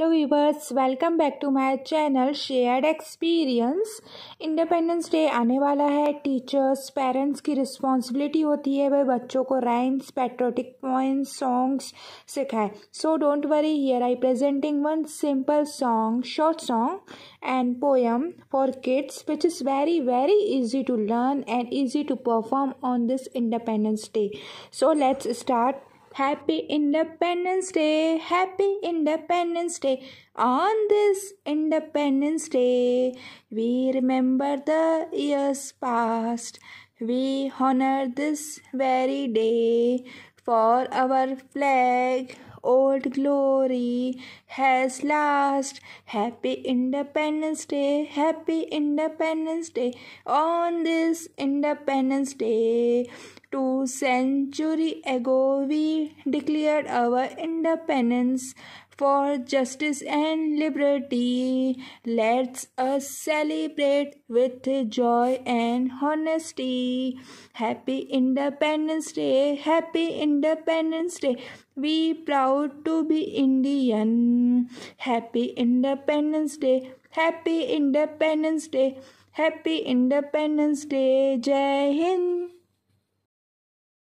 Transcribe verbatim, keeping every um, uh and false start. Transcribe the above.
Hello viewers, welcome back to my channel shared experience. Independence day आने वाला है। Teachers parents की responsibility होती है वह बच्चों को राइम्स, पैट्रियोटिक पॉइंट्स, सॉन्ग्स सिखाए। So don't worry, here I presenting one simple song, short song and poem for kids which is very very easy to learn and easy to perform on this independence day. So let's start. Happy Independence Day, Happy Independence Day. On this Independence Day, we remember the years past. We honor this very day for our flag. Old glory has lost. Happy Independence Day, Happy Independence Day. On this Independence Day, two centuries ago we declared our independence for justice and liberty. Let's us celebrate with joy and honesty. Happy Independence Day, Happy Independence Day. We proud to be Indian. Happy Independence Day, Happy Independence Day, Happy Independence Day. Jai Hind.